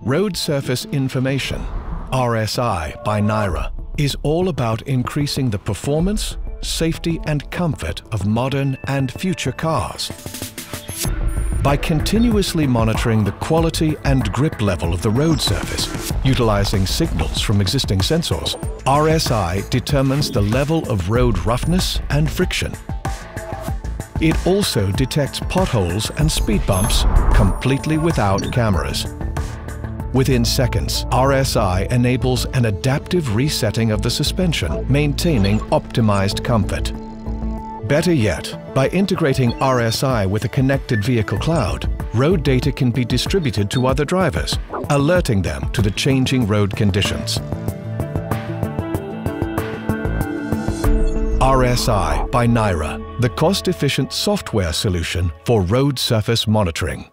Road Surface Information, RSI by Nira, is all about increasing the performance, safety and comfort of modern and future cars. By continuously monitoring the quality and grip level of the road surface, utilizing signals from existing sensors, RSI determines the level of road roughness and friction. It also detects potholes and speed bumps completely without cameras. Within seconds, RSI enables an adaptive resetting of the suspension, maintaining optimized comfort. Better yet, by integrating RSI with a connected vehicle cloud, road data can be distributed to other drivers, alerting them to the changing road conditions. RSI by Nira, the cost-efficient software solution for road surface monitoring.